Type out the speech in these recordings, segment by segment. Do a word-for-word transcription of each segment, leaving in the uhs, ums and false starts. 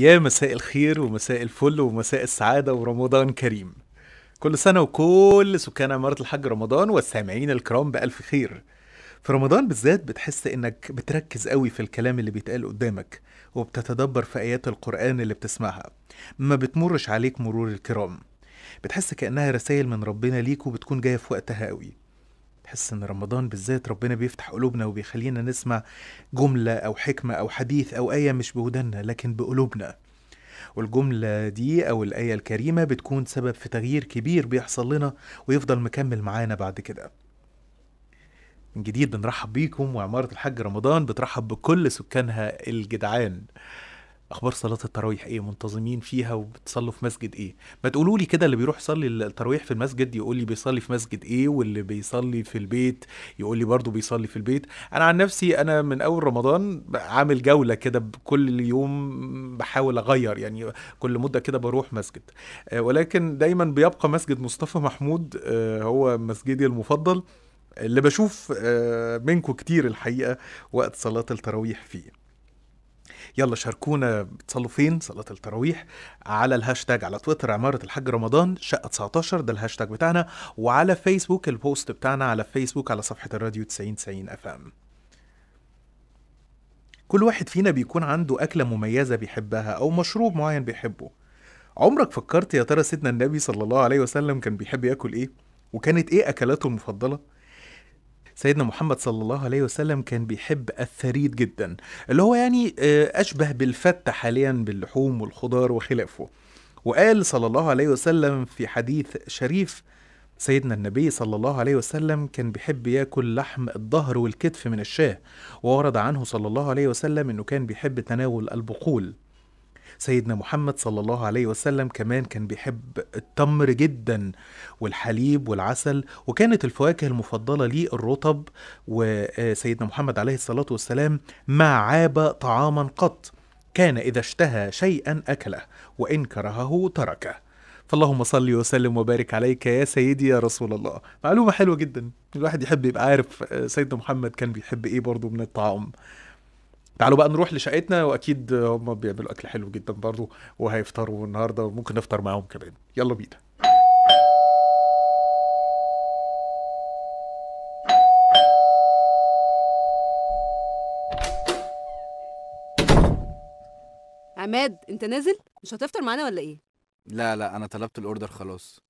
يا مساء الخير ومساء الفل ومساء السعادة ورمضان كريم. كل سنة وكل سكان عمارة الحاج رمضان والسامعين الكرام بألف خير. في رمضان بالذات بتحس إنك بتركز قوي في الكلام اللي بيتقال قدامك، وبتتدبر في آيات القرآن اللي بتسمعها، ما بتمرش عليك مرور الكرام. بتحس كأنها رسائل من ربنا ليك وبتكون جاية في وقتها قوي. بتحس إن رمضان بالذات ربنا بيفتح قلوبنا وبيخلينا نسمع جملة أو حكمة أو حديث أو آية مش بودنا لكن بقلوبنا، والجملة دي أو الآية الكريمة بتكون سبب في تغيير كبير بيحصل لنا ويفضل مكمل معانا بعد كده. من جديد بنرحب بيكم، وعمارة الحاج رمضان بترحب بكل سكانها الجدعان. أخبار صلاة التراويح إيه؟ منتظمين فيها وبتصلوا في مسجد إيه؟ ما تقولوا لي كده، اللي بيروح يصلي التراويح في المسجد يقول لي بيصلي في مسجد إيه، واللي بيصلي في البيت يقول لي برضه بيصلي في البيت. أنا عن نفسي أنا من أول رمضان عامل جولة كده، كل يوم بحاول أغير، يعني كل مدة كده بروح مسجد، ولكن دايما بيبقى مسجد مصطفى محمود هو مسجدي المفضل اللي بشوف منكم كتير الحقيقة وقت صلاة التراويح فيه. يلا شاركونا، بتصلوا فين صلاة التراويح؟ على الهاشتاج على تويتر عمارة الحاج رمضان شقة تسعتاشر، ده الهاشتاج بتاعنا، وعلى فيسبوك البوست بتاعنا على فيسبوك على صفحة الراديو تسعين تسعين اف ام. كل واحد فينا بيكون عنده أكلة مميزة بيحبها أو مشروب معين بيحبه. عمرك فكرت يا ترى سيدنا النبي صلى الله عليه وسلم كان بيحب ياكل إيه؟ وكانت إيه أكلاته المفضلة؟ سيدنا محمد صلى الله عليه وسلم كان بيحب الثريد جدا، اللي هو يعني أشبه بالفتة حاليا باللحوم والخضار وخلافه. وقال صلى الله عليه وسلم في حديث شريف، سيدنا النبي صلى الله عليه وسلم كان بيحب ياكل لحم الظهر والكتف من الشاه، وورد عنه صلى الله عليه وسلم أنه كان بيحب تناول البقول. سيدنا محمد صلى الله عليه وسلم كمان كان بيحب التمر جدا والحليب والعسل، وكانت الفواكه المفضلة ليه الرطب، وسيدنا محمد عليه الصلاة والسلام ما عاب طعاما قط، كان إذا اشتهى شيئا أكله وإن كرهه تركه. فاللهم صل وسلم وبارك عليك يا سيدي يا رسول الله. معلومة حلوة جدا، الواحد يحب يبقى عارف سيدنا محمد كان بيحب إيه برضو من الطعام. تعالوا بقى نروح لشقتنا، واكيد هم بيعملوا اكل حلو جدا برضه، وهيفطروا النهارده وممكن نفطر معاهم كمان. يلا بينا. عماد انت نازل؟ مش هتفطر معانا ولا ايه؟ لا لا انا طلبت الاوردر خلاص،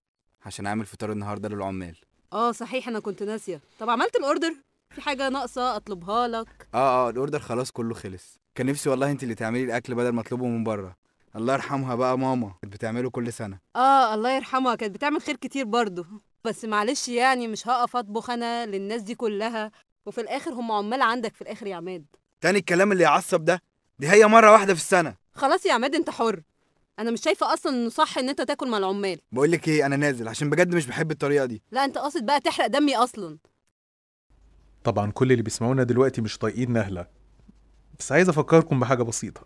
عشان اعمل فطار النهارده للعمال. اه صحيح انا كنت ناسيه. طب عملت الاوردر؟ في حاجة ناقصة أطلبها لك؟ آه آه الأوردر خلاص كله خلص. كان نفسي والله أنت اللي تعملي الأكل بدل ما أطلبه من بره. الله يرحمها بقى ماما، كانت بتعمله كل سنة. آه الله يرحمها، كانت بتعمل خير كتير برضه، بس معلش يعني مش هقف أطبخ أنا للناس دي كلها، وفي الآخر هم عمال عندك في الآخر يا عماد. تاني الكلام اللي يعصب ده، دي هي مرة واحدة في السنة. خلاص يا عماد أنت حر، أنا مش شايفة أصلا إنه صح إن أنت تاكل مع العمال. بقول لك إيه، أنا نازل عشان بجد مش بحب الطريقة دي. لا أنت قاصد بقى تحرق دمي أصلا. طبعا كل اللي بيسمعونا دلوقتي مش طايقين نهلة، بس عايز افكركم بحاجة بسيطة.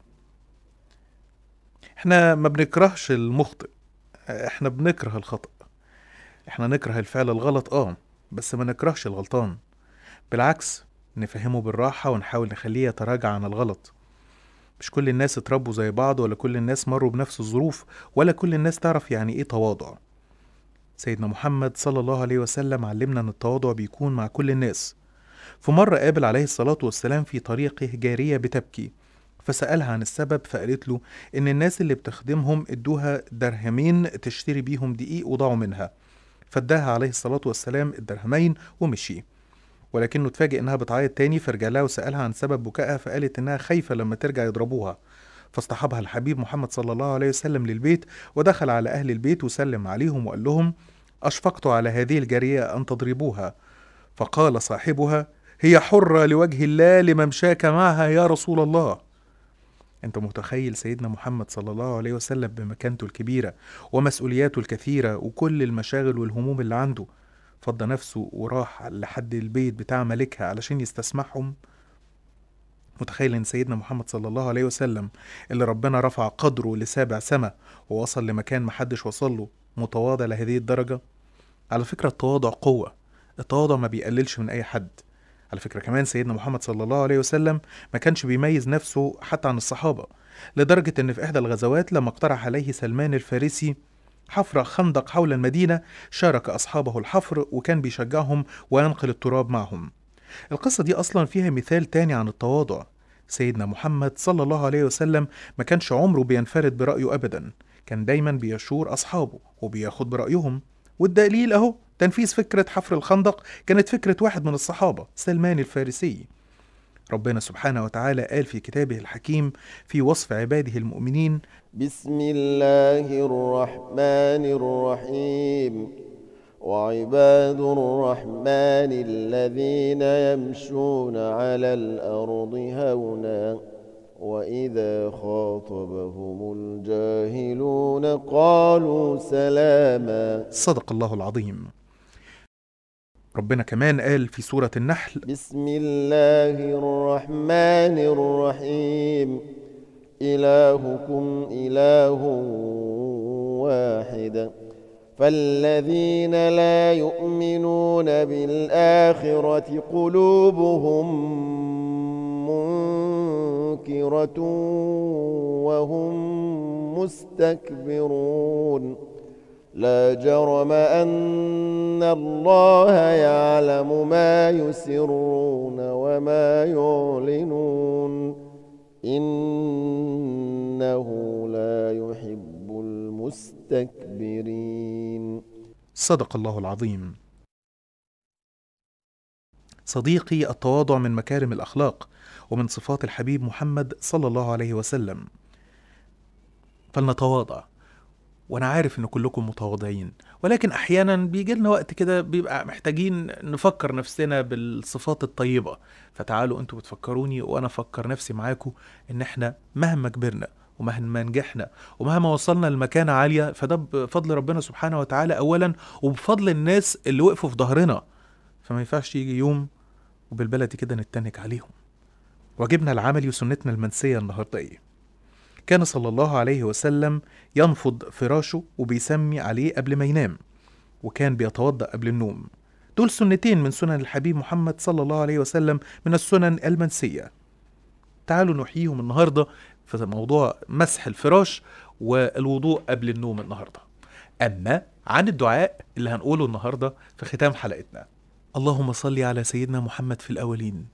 احنا ما بنكرهش المخطئ، احنا بنكره الخطأ. احنا نكره الفعل الغلط اه، بس ما نكرهش الغلطان، بالعكس نفهمه بالراحة ونحاول نخليه يتراجع عن الغلط. مش كل الناس اتربوا زي بعض، ولا كل الناس مروا بنفس الظروف، ولا كل الناس تعرف يعني ايه تواضع. سيدنا محمد صلى الله عليه وسلم علمنا ان التواضع بيكون مع كل الناس. في مرة قابل عليه الصلاة والسلام في طريقه جارية بتبكي، فسألها عن السبب، فقالت له إن الناس اللي بتخدمهم ادوها درهمين تشتري بيهم دقيق وضعوا منها، فاداها عليه الصلاة والسلام الدرهمين ومشي. ولكنه اتفاجئ إنها بتعيط تاني، فرجع لها وسألها عن سبب بكائها، فقالت إنها خايفة لما ترجع يضربوها. فاصطحبها الحبيب محمد صلى الله عليه وسلم للبيت، ودخل على أهل البيت وسلم عليهم وقال لهم: أشفقت على هذه الجارية أن تضربوها. فقال صاحبها: هي حرة لوجه الله، لما مشاك معها يا رسول الله. أنت متخيل سيدنا محمد صلى الله عليه وسلم بمكانته الكبيرة ومسؤولياته الكثيرة وكل المشاغل والهموم اللي عنده، فضى نفسه وراح لحد البيت بتاع ملكها علشان يستسمحهم؟ متخيل إن سيدنا محمد صلى الله عليه وسلم اللي ربنا رفع قدره لسابع سما ووصل لمكان محدش وصله متواضع لهذه الدرجة؟ على فكرة التواضع قوة، التواضع ما بيقللش من أي حد. على فكرة كمان سيدنا محمد صلى الله عليه وسلم ما كانش بيميز نفسه حتى عن الصحابة، لدرجة ان في احدى الغزوات لما اقترح عليه سلمان الفارسي حفر خندق حول المدينة شارك أصحابه الحفر وكان بيشجعهم وينقل التراب معهم. القصة دي أصلا فيها مثال تاني عن التواضع، سيدنا محمد صلى الله عليه وسلم ما كانش عمره بينفرد برأيه أبدا، كان دايما بيشور أصحابه وبياخد برأيهم، والدليل أهو تنفيذ فكرة حفر الخندق كانت فكرة واحد من الصحابة سلمان الفارسي. ربنا سبحانه وتعالى قال في كتابه الحكيم في وصف عباده المؤمنين: بسم الله الرحمن الرحيم، وعباد الرحمن الذين يمشون على الأرض هونا وإذا خاطبهم الجاهلون قالوا سلاما. صدق الله العظيم. ربنا كمان قال في سورة النحل: بسم الله الرحمن الرحيم، إلهكم إله واحد فالذين لا يؤمنون بالآخرة قلوبهم منكرة وهم مستكبرون، لا جرم أن الله يعلم ما يسرون وما يعلنون، إنه لا يحب المستكبرين. صدق الله العظيم. صديقي، التواضع من مكارم الأخلاق ومن صفات الحبيب محمد صلى الله عليه وسلم، فلنتواضع. وانا عارف ان كلكم متواضعين، ولكن احيانا بيجي لنا وقت كده بيبقى محتاجين نفكر نفسنا بالصفات الطيبه، فتعالوا انتوا بتفكروني وانا افكر نفسي معاكم ان احنا مهما كبرنا ومهما نجحنا ومهما وصلنا لمكانه عاليه فده بفضل ربنا سبحانه وتعالى اولا، وبفضل الناس اللي وقفوا في ظهرنا، فما ينفعش يجي يوم وبالبلدي كده نتنك عليهم. واجبنا العملي وسنتنا المنسيه النهارده ايه؟ كان صلى الله عليه وسلم ينفض فراشه وبيسمي عليه قبل ما ينام، وكان بيتوضأ قبل النوم. دول سنتين من سنن الحبيب محمد صلى الله عليه وسلم من السنن المنسية، تعالوا نحييهم النهاردة في موضوع مسح الفراش والوضوء قبل النوم النهاردة. أما عن الدعاء اللي هنقوله النهاردة في ختام حلقتنا: اللهم صل على سيدنا محمد في الأولين،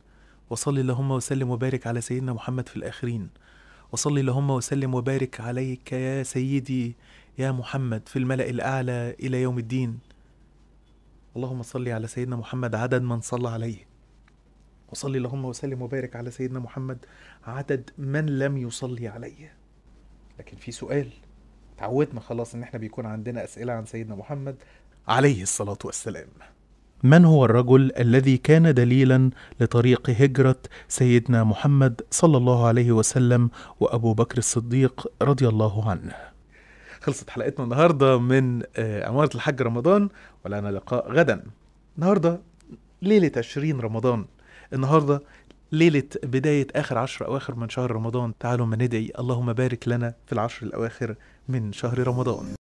وصل اللهم وسلم وبارك على سيدنا محمد في الآخرين، وصل اللهم وسلم وبارك عليك يا سيدي يا محمد في الملأ الأعلى إلى يوم الدين. اللهم صل على سيدنا محمد عدد من صلى عليه، وصل اللهم وسلم وبارك على سيدنا محمد عدد من لم يصلي عليه. لكن في سؤال، تعودنا خلاص إن احنا بيكون عندنا أسئلة عن سيدنا محمد عليه الصلاة والسلام. من هو الرجل الذي كان دليلا لطريق هجرة سيدنا محمد صلى الله عليه وسلم وأبو بكر الصديق رضي الله عنه؟ خلصت حلقتنا النهاردة من عمارة الحاج رمضان، ولنا لقاء غدا. النهاردة ليلة عشرين رمضان، النهاردة ليلة بداية آخر عشر أواخر من شهر رمضان، تعالوا ما ندعي اللهم بارك لنا في العشر الأواخر من شهر رمضان.